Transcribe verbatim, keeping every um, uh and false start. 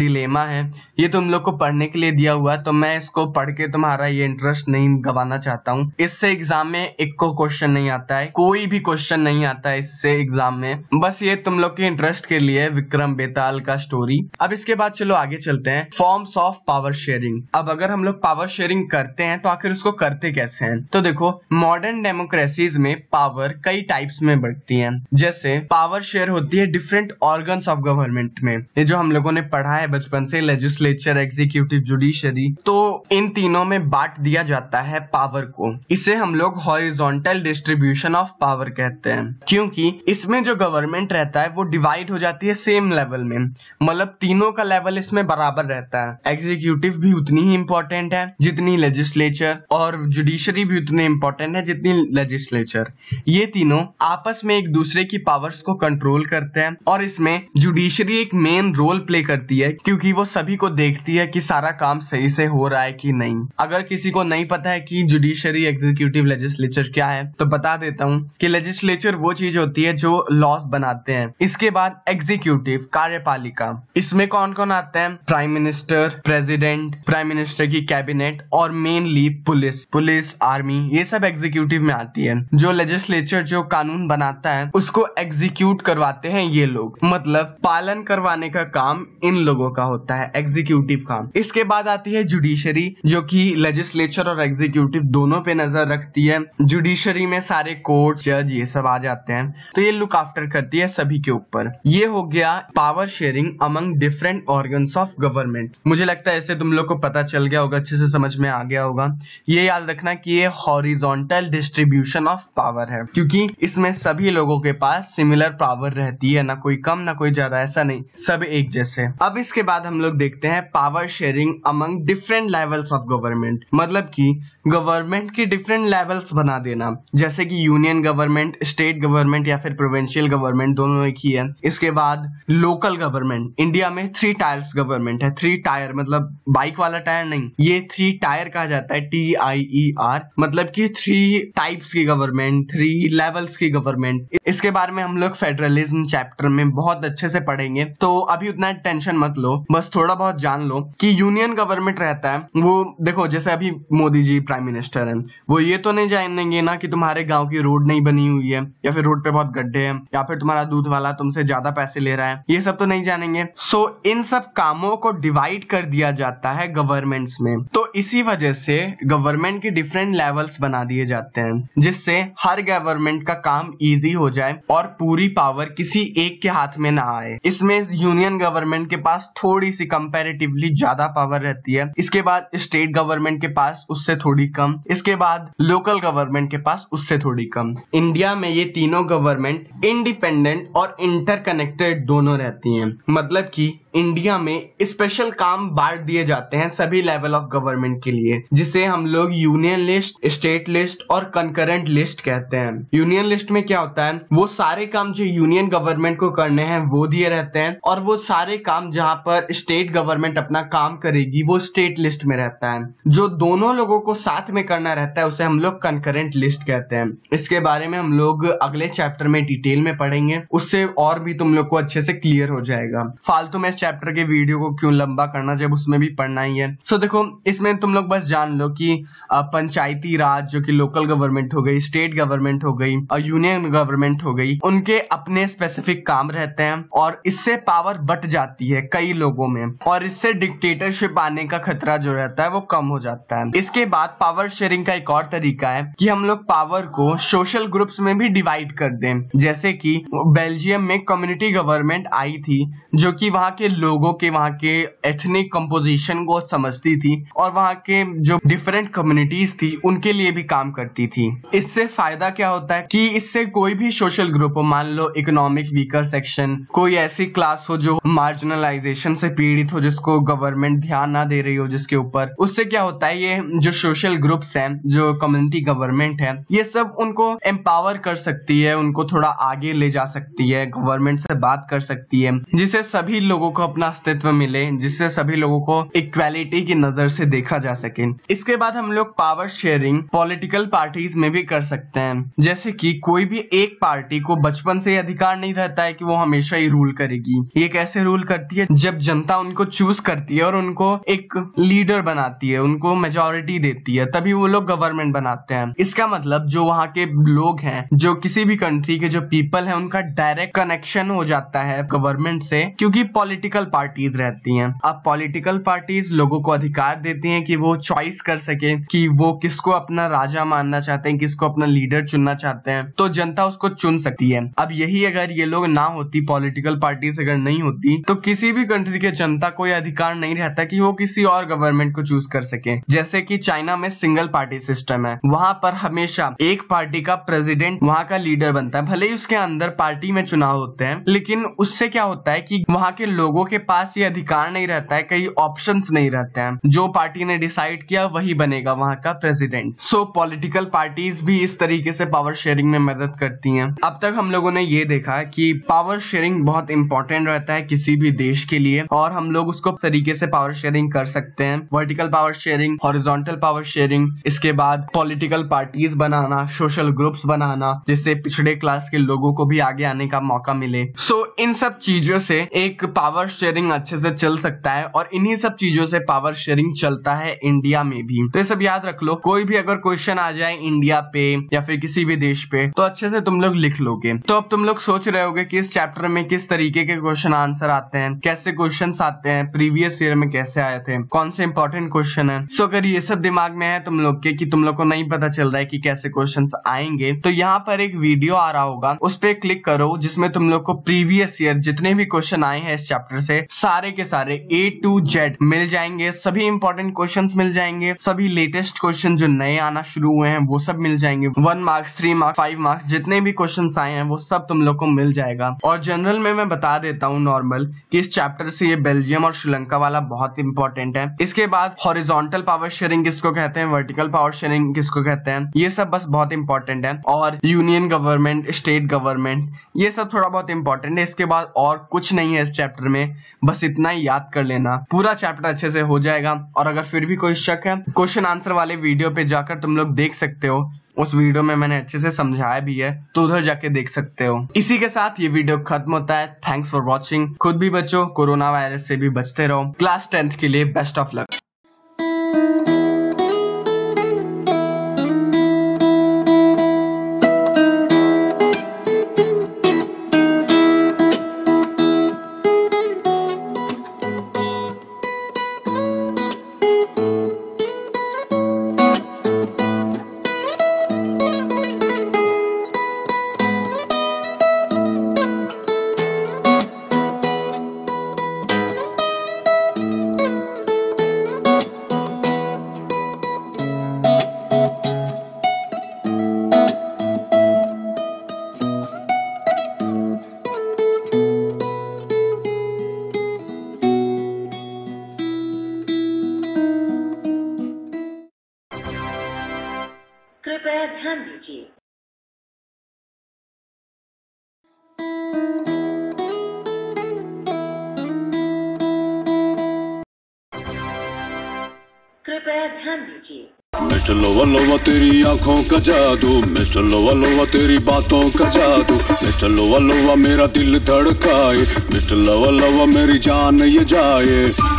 Dilemma है ये तुम लोग को पढ़ने के लिए दिया हुआ है, तो मैं इसको पढ़ के तुम्हारा ये इंटरेस्ट नहीं गवाना चाहता हूँ। इससे एग्जाम में एक को क्वेश्चन नहीं आता है, कोई भी क्वेश्चन नहीं आता है इससे एग्जाम में। बस ये तुम लोग के इंटरेस्ट के लिए विक्रम बेताल का स्टोरी। अब इसके बाद चलो आगे चलते हैं, फॉर्म्स ऑफ पावर शेयरिंग। अब अगर हम लोग पावर शेयरिंग करते हैं तो आखिर उसको करते कैसे हैं? तो देखो, मॉडर्न डेमोक्रेसीज में पावर कई टाइप्स में बढ़ती है। जैसे पावर शेयर होती है डिफरेंट ऑर्गन्स ऑफ गवर्नमेंट में, ये जो हम लोगों ने पढ़ा है बचपन से, लेजिस्लेचर, एग्जीक्यूटिव, जुडिशरी। तो इन तीनों में बांट दिया जाता है पावर को। इसे हम लोग हॉरिजॉन्टल डिस्ट्रीब्यूशन ऑफ पावर कहते हैं, क्योंकि इसमें जो गवर्नमेंट रहता है वो डिवाइड हो जाती है सेम लेवल में, मतलब तीनों का लेवल इसमें बराबर रहता है। एग्जीक्यूटिव भी उतनी ही इम्पोर्टेंट है जितनी लेजिस्लेचर, और जुडिशरी भी उतनी इम्पोर्टेंट है जितनी लेजिस्लेचर। ये तीनों आपस में एक दूसरे की पावर्स को कंट्रोल करते हैं, और इसमें जुडिशरी एक मेन रोल प्ले करती है, क्योंकि वो सभी को देखती है कि सारा काम सही से हो रहा है कि नहीं। अगर किसी को नहीं पता है कि जुडिशरी, एग्जीक्यूटिव, लेजिस्लेचर क्या है, तो बता देता हूँ कि लेजिस्लेचर वो चीज होती है जो लॉज बनाते हैं। इसके बाद एग्जीक्यूटिव, कार्यपालिका। इसमें कौन कौन आते हैं? Prime minister, president, prime minister की कैबिनेट, और मेनली पुलिस, पुलिस आर्मी, ये सब एग्जीक्यूटिव में आती है। जो लेजिस्लेचर जो कानून बनाता है उसको एग्जीक्यूट करवाते हैं ये लोग, मतलब पालन करवाने का काम इन लोगों का होता है, एग्जीक्यूटिव काम। इसके बाद आती है जुडिशरी, जो कि लेजिस्लेचर और एग्जीक्यूटिव दोनों पे नजर रखती है। जुडिशरी में सारे कोर्ट, जज, ये सब आ जाते हैं, तो ये लुक आफ्टर करती है सभी के ऊपर। ये हो गया power sharing among different organs of government. मुझे लगता है इससे तुम लोग को पता चल गया होगा, अच्छे से समझ में आ गया होगा। ये याद रखना कि ये हॉरिजॉन्टल डिस्ट्रीब्यूशन ऑफ पावर है, क्योंकि इसमें सभी लोगों के पास सिमिलर पावर रहती है, ना कोई कम ना कोई ज्यादा, ऐसा नहीं, सब एक जैसे। अब इसके बाद हम लोग देखते हैं power sharing among different levels of government, मतलब कि गवर्नमेंट की डिफरेंट लेवल्स बना देना, जैसे कि यूनियन गवर्नमेंट, स्टेट गवर्नमेंट या फिर प्रोविंशियल गवर्नमेंट, दोनों एक ही है। इसके बाद लोकल गवर्नमेंट। इंडिया में थ्री टायर्स गवर्नमेंट है, थ्री टायर मतलब बाइक वाला टायर नहीं, ये थ्री टायर कहा जाता है, टी आई ई आर, मतलब कि थ्री टाइप्स की गवर्नमेंट, थ्री लेवल्स की गवर्नमेंट। इसके बारे में हम लोग फेडरलिज्म चैप्टर में बहुत अच्छे से पढ़ेंगे, तो अभी उतना टेंशन मत लो, बस थोड़ा बहुत जान लो कि यूनियन गवर्नमेंट रहता है वो, देखो जैसे अभी मोदी जी प्राइम मिनिस्टर हैं, वो ये तो नहीं जानेंगे ना कि तुम्हारे गांव की रोड नहीं बनी हुई है, या फिर रोड पे बहुत गड्ढे हैं, या फिर तुम्हारा दूध वाला तुमसे ज्यादा पैसे ले रहा है, ये सब तो नहीं जानेंगे। सो इन सब कामों को डिवाइड कर दिया जाता है गवर्नमेंट्स में, तो इसी वजह से गवर्नमेंट के डिफरेंट लेवल्स बना दिए जाते हैं, जिससे हर गवर्नमेंट का काम इजी हो जाए और पूरी पावर किसी एक के हाथ में ना आए। इसमें यूनियन गवर्नमेंट के पास थोड़ी सी कंपैरेटिवली ज्यादा पावर रहती है, इसके बाद स्टेट गवर्नमेंट के पास उससे थोड़ी कम, इसके बाद लोकल गवर्नमेंट के पास उससे थोड़ी कम। इंडिया में ये तीनों गवर्नमेंट इंडिपेंडेंट और इंटरकनेक्टेड दोनों रहती हैं, मतलब कि इंडिया में स्पेशल काम बांट दिए जाते हैं सभी लेवल ऑफ गवर्नमेंट के लिए, जिसे हम लोग यूनियन लिस्ट, स्टेट लिस्ट और कंकरेंट लिस्ट कहते हैं। यूनियन लिस्ट में क्या होता है, वो सारे काम जो यूनियन गवर्नमेंट को करने हैं वो दिए रहते हैं, और वो सारे काम जहाँ पर स्टेट गवर्नमेंट अपना काम करेगी वो स्टेट लिस्ट में रहता है। जो दोनों लोगों को साथ में करना रहता है उसे हम लोग कंकरेंट लिस्ट कहते हैं। इसके बारे में हम लोग अगले चैप्टर में डिटेल में पढ़ेंगे, उससे और भी तुम लोग को अच्छे से क्लियर हो जाएगा। फालतू में चैप्टर के वीडियो को क्यों लंबा करना जब उसमें भी पढ़ना ही है। सो so, देखो इसमें तुम लोग बस जान लो कि पंचायती राज जो कि लोकल गवर्नमेंट हो गई, स्टेट गवर्नमेंट हो गई और यूनियन गवर्नमेंट हो गई, उनके अपने स्पेसिफिक काम रहते हैं, और इससे पावर बट जाती है कई लोगों में, और इससे डिक्टेटरशिप आने का खतरा जो रहता है वो कम हो जाता है। इसके बाद पावर शेयरिंग का एक और तरीका है कि हम लोग पावर को सोशल ग्रुप्स में भी डिवाइड कर दें, जैसे कि बेल्जियम में कम्युनिटी गवर्नमेंट आई थी, जो कि वहाँ के लोगों के वहाँ के एथनिक कंपोजिशन को समझती थी और वहाँ के जो डिफरेंट कम्युनिटीज थी उनके लिए भी काम करती थी। इससे फायदा क्या होता है कि इससे कोई भी सोशल ग्रुप हो, मान लो इकोनॉमिक वीकर सेक्शन, कोई ऐसी क्लास हो जो मार्जिनलाइजेशन से पीड़ित हो, जिसको गवर्नमेंट ध्यान ना दे रही हो जिसके ऊपर, उससे क्या होता है ये जो सोशल ग्रुप्स हैं, जो कम्युनिटी गवर्नमेंट है, ये सब उनको एम्पावर कर सकती है, उनको थोड़ा आगे ले जा सकती है, गवर्नमेंट से बात कर सकती है, जिससे सभी लोगों को अपना अस्तित्व मिले, जिससे सभी लोगों को इक्वालिटी की नजर से देखा जा सके। इसके बाद हम लोग पावर शेयरिंग पॉलिटिकल पार्टीज में भी कर सकते हैं, जैसे कि कोई भी एक पार्टी को बचपन से अधिकार नहीं रहता है कि वो हमेशा ही रूल करेगी। ये कैसे रूल करती है? जब जनता उनको चूज करती है और उनको एक लीडर बनाती है, उनको मेजोरिटी देती है, तभी वो लोग गवर्नमेंट बनाते हैं। इसका मतलब जो वहाँ के लोग हैं, जो किसी भी कंट्री के जो पीपल है, उनका डायरेक्ट कनेक्शन हो जाता है गवर्नमेंट से, क्योंकि पॉलिटिकल पार्टीज रहती हैं। अब पॉलिटिकल पार्टीज लोगों को अधिकार देती हैं कि वो चॉइस कर सके कि वो किसको अपना राजा मानना चाहते हैं, किसको अपना लीडर चुनना चाहते हैं, तो जनता उसको चुन सकती है। अब यही अगर ये लोग ना होती, पॉलिटिकल पार्टीज अगर नहीं होती, तो किसी भी कंट्री के जनता को यह अधिकार नहीं रहता कि वो किसी और गवर्नमेंट को चूज कर सके। जैसे कि चाइना में सिंगल पार्टी सिस्टम है, वहाँ पर हमेशा एक पार्टी का प्रेसिडेंट, वहाँ का लीडर बनता है। भले ही उसके अंदर पार्टी में चुनाव होते हैं, लेकिन उससे क्या होता है कि वहाँ के लोगों के पास ये अधिकार नहीं रहता है, कई ऑप्शंस नहीं रहते हैं। जो पार्टी ने डिसाइड किया वही बनेगा वहाँ का प्रेसिडेंट। सो पॉलिटिकल पार्टीज भी इस तरीके से पावर शेयरिंग में मदद करती हैं। अब तक हम लोगों ने ये देखा कि पावर शेयरिंग बहुत इंपॉर्टेंट रहता है किसी भी देश के लिए, और हम लोग उसको तरीके से पावर शेयरिंग कर सकते हैं। Vertical power sharing, horizontal power sharing, इसके बाद पॉलिटिकल पार्टीज बनाना, सोशल ग्रुप्स बनाना, जिससे पिछड़े क्लास के लोगों को भी आगे आने का मौका मिले। सो so, इन सब चीजों से एक पावर शेयरिंग अच्छे से चल सकता है, और इन्हीं सब चीजों से पावर शेयरिंग चलता है इंडिया में भी। तो ये सब याद रख लो। कोई भी अगर क्वेश्चन आ जाए इंडिया पे या फिर किसी भी देश पे, तो अच्छे से तुम लोग लिख लोगे। तो अब तुम लोग सोच रहे होगे कि इस चैप्टर में किस तरीके के क्वेश्चन आंसर आते हैं, कैसे क्वेश्चन आते हैं, प्रीवियस ईयर में कैसे आए थे, कौन से इंपॉर्टेंट क्वेश्चन है। सो so, अगर ये सब दिमाग में है तुम लोग के कि तुम लोग को नहीं पता चल रहा है कि कैसे क्वेश्चन आएंगे, तो यहाँ पर एक वीडियो आ रहा होगा, उस पर क्लिक करो, जिसमें तुम लोग को प्रीवियस ईयर जितने भी क्वेश्चन आए हैं इस चैप्टर से सारे के सारे ए टू जेड मिल जाएंगे। सभी इंपॉर्टेंट क्वेश्चंस मिल जाएंगे, सभी लेटेस्ट क्वेश्चन जो नए आना शुरू हुए हैं वो सब मिल जाएंगे। One marks, three marks, five marks जितने भी क्वेश्चन आए हैं वो सब तुम लोग को मिल जाएगा। और जनरल में मैं बता देता हूँ नॉर्मल कि इस चैप्टर से ये बेल्जियम और श्रीलंका वाला बहुत इंपॉर्टेंट है। इसके बाद हॉरिजॉन्टल पावर शेयरिंग किसको कहते हैं, वर्टिकल पावर शेयरिंग किसको कहते हैं, ये सब बस बहुत इंपॉर्टेंट है। और यूनियन गवर्नमेंट, स्टेट गवर्नमेंट, ये सब थोड़ा बहुत इंपॉर्टेंट है। इसके बाद और कुछ नहीं है इस चैप्टर में, बस इतना ही याद कर लेना, पूरा चैप्टर अच्छे से हो जाएगा। और अगर फिर भी कोई शक है, क्वेश्चन आंसर वाले वीडियो पे जाकर तुम लोग देख सकते हो, उस वीडियो में मैंने अच्छे से समझाया भी है, तो उधर जाके देख सकते हो। इसी के साथ ये वीडियो खत्म होता है। Thanks for watching. खुद भी बचो, कोरोना वायरस से भी बचते रहो। क्लास टेंथ के लिए बेस्ट ऑफ लक। कृपया ध्यान दीजिए। कृपया ध्यान दीजिए। मिस्टर लोवा लोवा तेरी आँखों का जादू, मिस्टर लोवा लोवा तेरी बातों का जादू, मिस्टर लोवा लोवा मेरा दिल धड़काए, मिस्टर लोवा लोवा मेरी जान ये जाए।